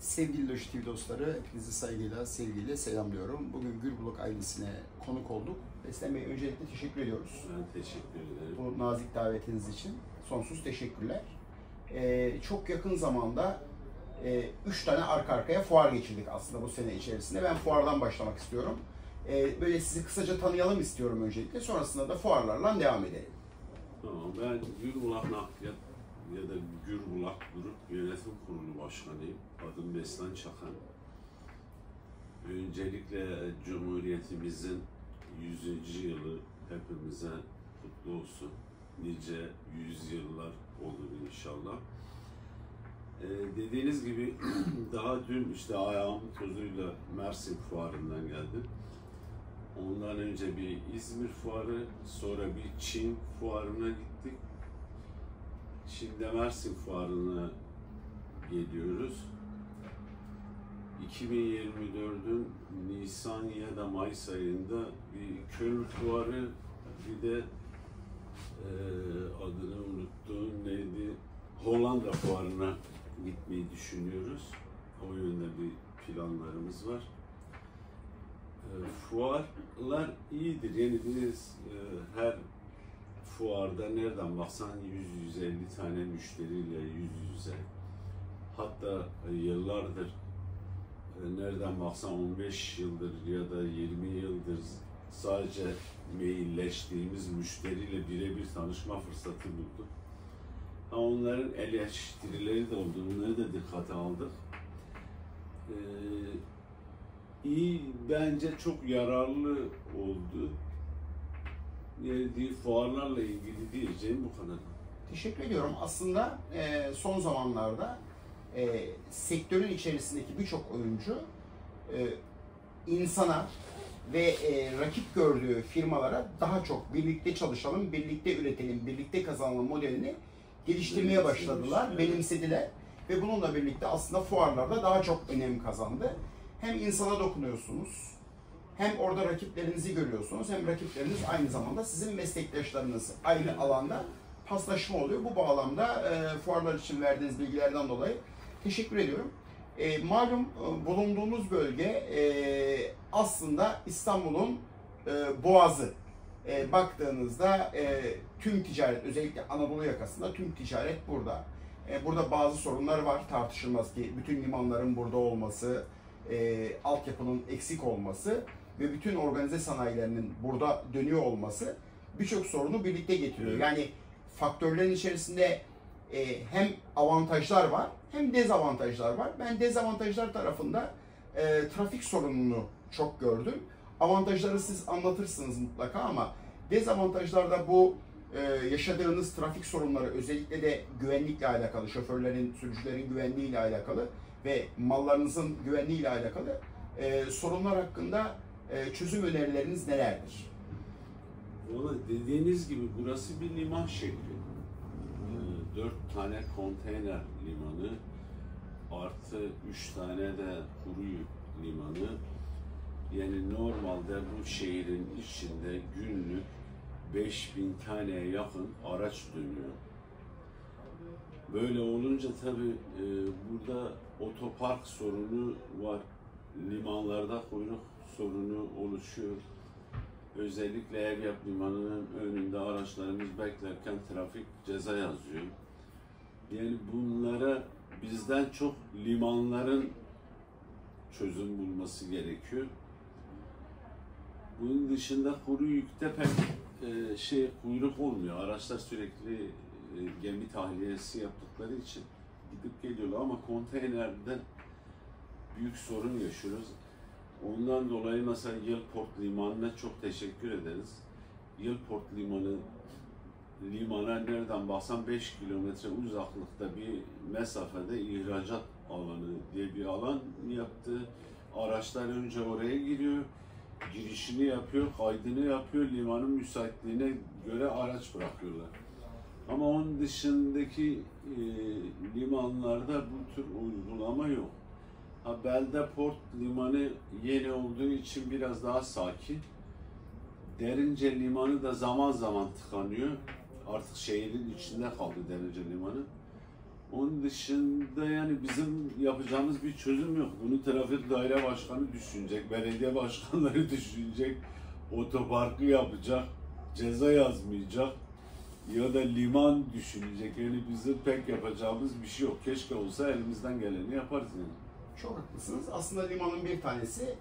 Sevgili Loji TV dostları, hepinizi saygıyla, sevgiyle selamlıyorum. Bugün Gürbulak ailesine konuk olduk. Beslen Bey, öncelikle teşekkür ediyoruz. Ben teşekkür ederim. Bu nazik davetiniz için sonsuz teşekkürler. Çok yakın zamanda 3 tane arka arkaya fuar geçirdik aslında bu sene içerisinde. Ben fuardan başlamak istiyorum. Böyle sizi kısaca tanıyalım istiyorum öncelikle. Sonrasında da fuarlarla devam edelim. Tamam, ben Gürbulak Nakliyat ya da Gürbulak Grup Yönetim Kurulu Başkanıyım. Adım Beslen Çakan. Öncelikle Cumhuriyetimizin 100. yılı hepimize kutlu olsun. Nice yüzyıllar olur inşallah. Dediğiniz gibi daha dün işte ayağım tozuyla Mersin Fuarı'ndan geldim. Ondan önce bir İzmir Fuarı, sonra bir Çin Fuarı'na gittik. Şimdi Mersin Fuarı'na geliyoruz. 2024'ün Nisan ya da Mayıs ayında bir Köln Fuarı, bir de adını unuttuğum neydi, Hollanda Fuarı'na gitmeyi düşünüyoruz. O yönde bir planlarımız var. Fuarlar iyidir. Yani biz her fuarda nereden baksan 100-150 tane müşteriyle yüz yüze. Hatta yıllardır, nereden baksan 15 yıldır ya da 20 yıldır sadece mailleştiğimiz müşteriyle birebir tanışma fırsatı bulduk. Onların eleştirileri de oldu. Bunları da dikkate aldık. İyi, bence çok yararlı oldu. Fuarlarla ilgili diyeceğim bu kadar. Teşekkür ediyorum. Aslında son zamanlarda sektörün içerisindeki birçok oyuncu insana ve rakip gördüğü firmalara daha çok birlikte çalışalım, birlikte üretelim, birlikte kazanalım modelini geliştirmeye başladılar, benimsediler ve bununla birlikte aslında fuarlarda daha çok önem kazandı. Hem insana dokunuyorsunuz, hem orada rakiplerinizi görüyorsunuz, hem rakipleriniz aynı zamanda sizin meslektaşlarınız, aynı alanda paslaşma oluyor. Bu bağlamda fuarlar için verdiğiniz bilgilerden dolayı teşekkür ediyorum. Malum bulunduğumuz bölge aslında İstanbul'un boğazı. Baktığınızda tüm ticaret, özellikle Anadolu yakasında tüm ticaret burada. Burada bazı sorunlar var, tartışılmaz ki bütün limanların burada olması, altyapının eksik olması ve bütün organize sanayilerinin burada dönüyor olması birçok sorunu birlikte getiriyor. Yani faktörlerin içerisinde hem avantajlar var hem dezavantajlar var. Ben dezavantajlar tarafında trafik sorununu çok gördüm. Avantajları siz anlatırsınız mutlaka ama dezavantajlarda bu yaşadığınız trafik sorunları, özellikle de güvenlikle alakalı, şoförlerin, sürücülerin güvenliğiyle alakalı ve mallarınızın güvenliğiyle alakalı sorunlar hakkında çözüm önerileriniz nelerdir? Vallahi dediğiniz gibi burası bir liman şehri. 4 tane konteyner limanı artı 3 tane de kuru yük limanı. Yani normalde bu şehrin içinde günlük 5000 taneye yakın araç dönüyor. Böyle olunca tabii burada otopark sorunu var. Limanlarda kuyruk sorunu oluşuyor. Özellikle Evyap Limanı'nın önünde araçlarımız beklerken trafik ceza yazıyor. Yani bunlara bizden çok limanların çözüm bulması gerekiyor. Bunun dışında kuru yükte pek kuyruk olmuyor. Araçlar sürekli gemi tahliyesi yaptıkları için gidip geliyorlar ama konteynerde büyük sorun yaşıyoruz. Ondan dolayı mesela Yılport Limanı'na çok teşekkür ederiz. Yılport Limanı, limana nereden baksan 5 kilometre uzaklıkta bir mesafede ihracat alanı diye bir alan yaptı. Araçlar önce oraya giriyor, girişini yapıyor, kaydını yapıyor, limanın müsaitliğine göre araç bırakıyorlar. Ama onun dışındaki limanlarda bu tür uygulama yok. Beldeport limanı yeni olduğu için biraz daha sakin. Derince limanı da zaman zaman tıkanıyor. Artık şehrin içinde kaldı Derince limanı. Onun dışında yani bizim yapacağımız bir çözüm yok. Bunu trafik daire başkanı düşünecek, belediye başkanları düşünecek, otoparkı yapacak, ceza yazmayacak ya da liman düşünecek. Yani bizim pek yapacağımız bir şey yok. Keşke olsa elimizden geleni yaparız yani. Çok haklısınız. Aslında limanın bir tanesi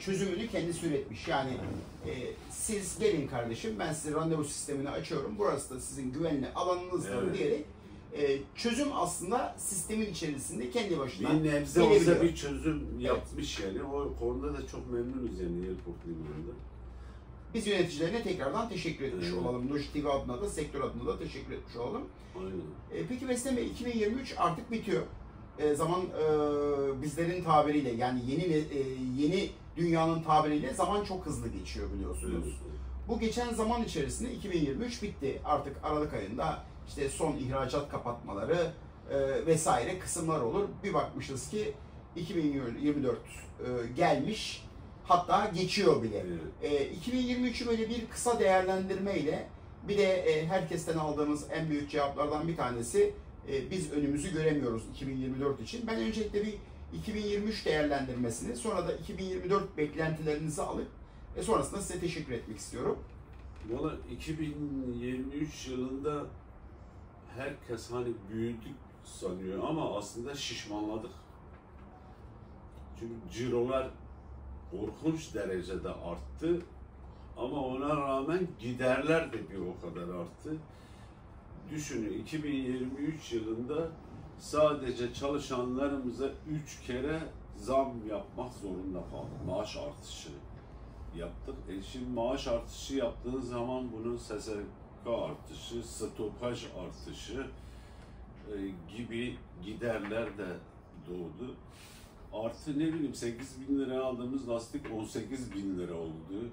çözümünü kendisi üretmiş. Yani siz gelin kardeşim, ben size randevu sistemini açıyorum. Burası da sizin güvenli alanınızdır, evet, diyerek çözüm aslında sistemin içerisinde kendi başına bir nebze olsa bir çözüm, evet, yapmış yani. O konuda da çok memnunuz yani Yılport Limanı'nda. Biz yöneticilerine tekrardan teşekkür etmiş, evet, olalım. Loji TV adına da, sektör adına da teşekkür etmiş olalım. Aynen. Peki Beslen Bey, 2023 artık bitiyor. Zaman bizlerin tabiriyle, yani yeni dünyanın tabiriyle zaman çok hızlı geçiyor biliyorsunuz. Evet. Bu geçen zaman içerisinde 2023 bitti. Artık Aralık ayında işte son ihracat kapatmaları vesaire kısımlar olur. Bir bakmışız ki 2024 gelmiş, hatta geçiyor bile. Evet. 2023'ü böyle bir kısa değerlendirmeyle, bir de herkesten aldığımız en büyük cevaplardan bir tanesi biz önümüzü göremiyoruz 2024 için. Ben öncelikle bir 2023 değerlendirmesini, sonra da 2024 beklentilerinizi alıp sonrasında size teşekkür etmek istiyorum. Valla 2023 yılında herkes hani büyüdük sanıyor ama aslında şişmanladık. Çünkü cirolar korkunç derecede arttı ama ona rağmen giderler de bir o kadar arttı. Düşünün, 2023 yılında sadece çalışanlarımıza 3 kere zam yapmak zorunda kaldık. Maaş artışı yaptık. Şimdi maaş artışı yaptığın zaman bunun SSK artışı, stopaj artışı gibi giderler de doğdu. Artı ne bileyim 8.000 lira aldığımız lastik 18.000 lira oldu.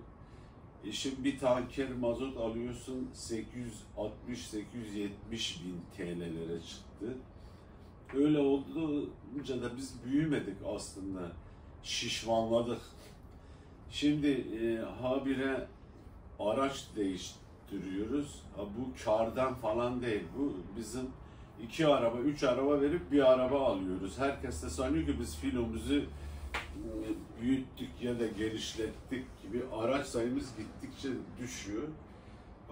Şimdi bir tanker mazot alıyorsun 860-870 bin TL'lere çıktı. Öyle olunca da biz büyümedik aslında, şişmanladık. Şimdi habire araç değiştiriyoruz. Ha, bu kardan falan değil. Bu bizim 2 araba, 3 araba verip bir araba alıyoruz. Herkes de sanıyor ki biz filomuzu büyüttük ya da genişlettik gibi. Araç sayımız gittikçe düşüyor.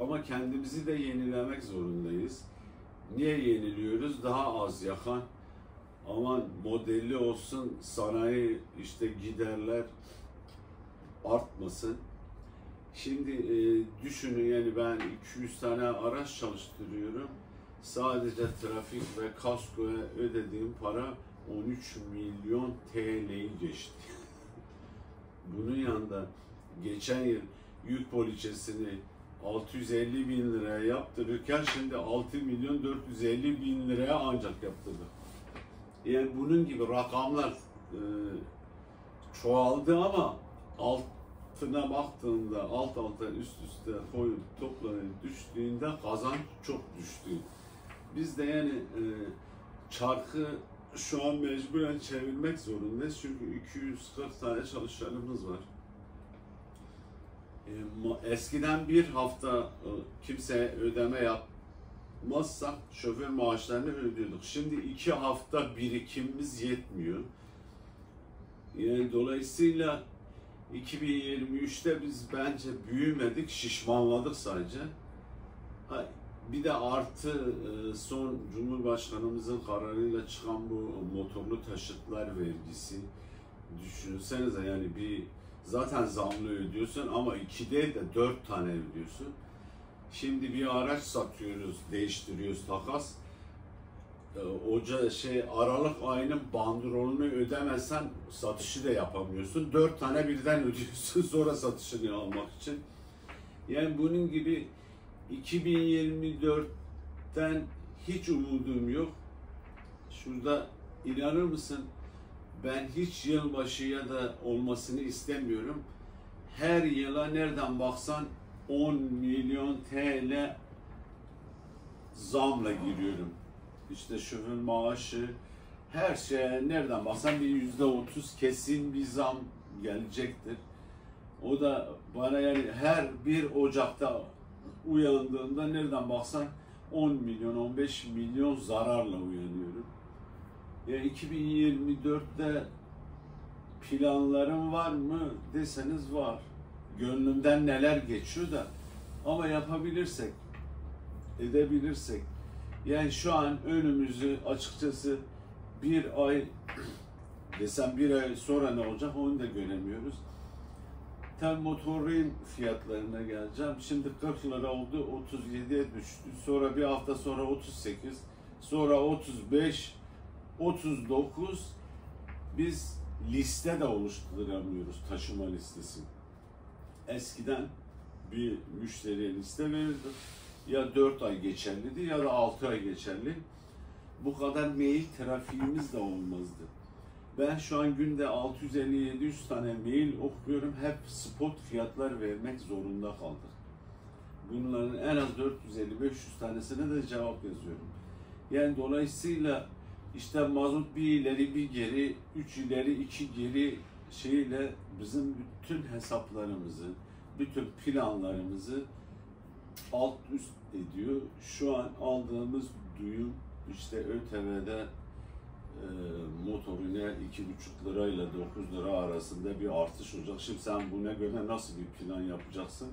Ama kendimizi de yenilemek zorundayız. Niye yeniliyoruz? Daha az yakan, aman modelli olsun, sanayi işte giderler artmasın. Şimdi düşünün yani ben 200 tane araç çalıştırıyorum. Sadece trafik ve kaskoya ödediğim para 13 milyon TL'yi geçti. Bunun yanında geçen yıl yük poliçesini 650 bin liraya yaptırırken şimdi 6 milyon 450 bin liraya ancak yaptırdık. Yani bunun gibi rakamlar çoğaldı ama altına baktığında, alt alta üst üste koyup toplanıp düştüğünde kazanç çok düştü. Biz de yani çarkı şu an mecburen çevirmek zorundayız çünkü 240 tane çalışanımız var. Eskiden bir hafta kimseye ödeme yapmazsak şoför maaşlarını ödüyorduk. Şimdi 2 hafta birikimimiz yetmiyor. Yani dolayısıyla 2023'te biz bence büyümedik, şişmanladık sadece. Bir de artı son Cumhurbaşkanımızın kararıyla çıkan bu motorlu taşıtlar vergisi. Düşünsenize yani bir zaten zamlı ödüyorsun ama 2 değil de 4 tane ödüyorsun. Şimdi bir araç satıyoruz, değiştiriyoruz, takas. Aralık ayının bandrolünü ödemezsen satışı da yapamıyorsun. 4 tane birden ödüyorsun sonra satışını almak için. Yani bunun gibi 2024'ten hiç umudum yok. Şurada inanır mısın? Ben hiç yılbaşı ya da olmasını istemiyorum. Her yıla nereden baksan 10 milyon TL zamla giriyorum. İşte şoför maaşı, her şeye nereden baksan bir %30 kesin bir zam gelecektir. O da bana yani her 1 Ocak'ta uyandığında nereden baksan 10 milyon, 15 milyon zararla uyanıyorum. Yani 2024'te planlarım var mı deseniz var. Gönlümden neler geçiyor da. Ama yapabilirsek, edebilirsek. Yani şu an önümüzü açıkçası bir ay desem bir ay sonra ne olacak onu da göremiyoruz. Tam motorun fiyatlarına geleceğim. Şimdi 40 lira oldu, 37'ye düştü. Sonra bir hafta sonra 38, sonra 35, 39. Biz liste de oluşturamıyoruz, taşıma listesi. Eskiden bir müşteriye liste verirdi. Ya 4 ay geçerliydi ya da 6 ay geçerli. Bu kadar mail trafiğimiz de olmazdı. Ben şu an günde 650-700 tane mail okuyorum. Hep spot fiyatlar vermek zorunda kaldık. Bunların en az 450-500 tanesine de cevap yazıyorum. Yani dolayısıyla işte mazot bir ileri bir geri, 3 ileri 2 geri şeyle bizim bütün hesaplarımızı, bütün planlarımızı alt üst ediyor. Şu an aldığımız duyum işte ÖTV'de motoruna 2,5 lirayla 9 lira arasında bir artış olacak. Şimdi sen buna göre nasıl bir plan yapacaksın?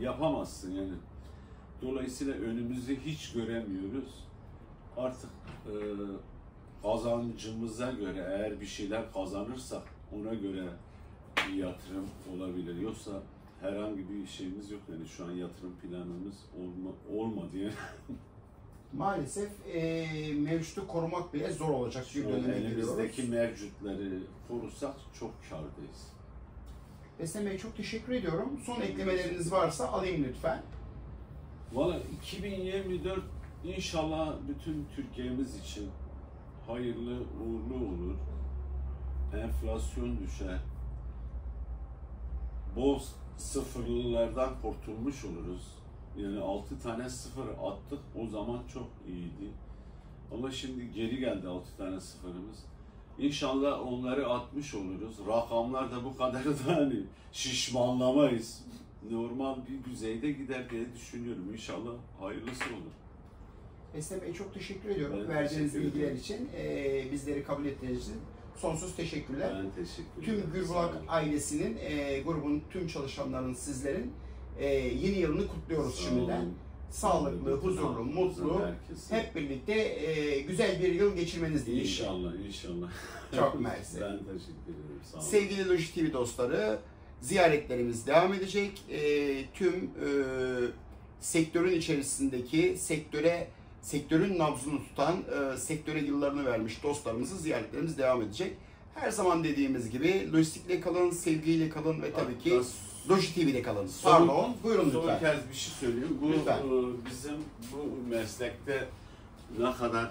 Yapamazsın yani. Dolayısıyla önümüzü hiç göremiyoruz. Artık kazancımıza göre eğer bir şeyler kazanırsak ona göre bir yatırım olabilir. Yoksa herhangi bir şeyimiz yok yani şu an yatırım planımız olmadı yani. Maalesef mevcutu korumak bile zor olacak. Şu elimizdeki mevcutları korursak çok kârdayız. Beslen Bey çok teşekkür ediyorum. Son eklemeleriniz varsa alayım lütfen. Valla 2024 inşallah bütün Türkiye'miz için hayırlı uğurlu olur. Enflasyon düşer. Boz sıfırlılardan kurtulmuş oluruz. Yani 6 tane sıfır attık, o zaman çok iyiydi. Ama şimdi geri geldi 6 tane sıfırımız. İnşallah onları atmış oluruz. Rakamlar da bu kadar da hani şişmanlamayız. Normal bir düzeyde gider diye düşünüyorum. İnşallah hayırlısı olur. Beslen Bey çok teşekkür ediyorum verdiğiniz bilgiler için. Bizleri kabul ettiğiniz için sonsuz teşekkürler. Ben teşekkür ederim. Tüm Gürbulak ailesinin, grubun tüm çalışanlarının, sizlerin yeni yılını kutluyoruz şimdiden. Sağlıklı, huzurlu, mutlu, hep birlikte güzel bir yıl geçirmeniz dileğiyle. İnşallah, inşallah. Çok mersi. Ben teşekkür ederim. Sağ olun. Sevgili Loji TV dostları, ziyaretlerimiz devam edecek. Tüm sektörün içerisindeki, sektörün nabzını tutan, sektöre yıllarını vermiş dostlarımızı ziyaretlerimiz devam edecek. Her zaman dediğimiz gibi lojistikle kalın, sevgiyle kalın ve tabii ki Loji TV'de kalın. Pardon, buyurun lütfen. Son kez bir şey söyleyeyim. Bu lütfen. Bizim bu meslekte ne kadar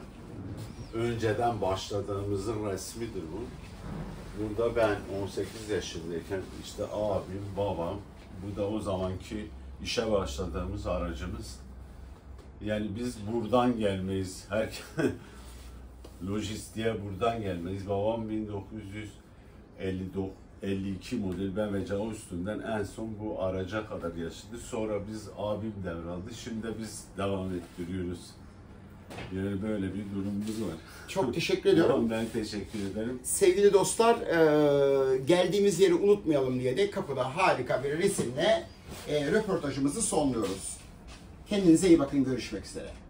önceden başladığımızın resmidir bu. Burada ben 18 yaşındayken işte abim, babam, bu da o zamanki işe başladığımız aracımız. Yani biz buradan gelmeyiz. Lojistiğe buradan gelmeyiz. Babam 1952 model Bevecao üstünden en son bu araca kadar yaşadı. Sonra biz abim devraldı. Şimdi biz devam ettiriyoruz. Yani böyle bir durumumuz var. Çok teşekkür ediyorum. Ben teşekkür ederim. Sevgili dostlar, geldiğimiz yeri unutmayalım diye de kapıda harika bir resimle röportajımızı sonluyoruz. Kendinize iyi bakın. Görüşmek üzere.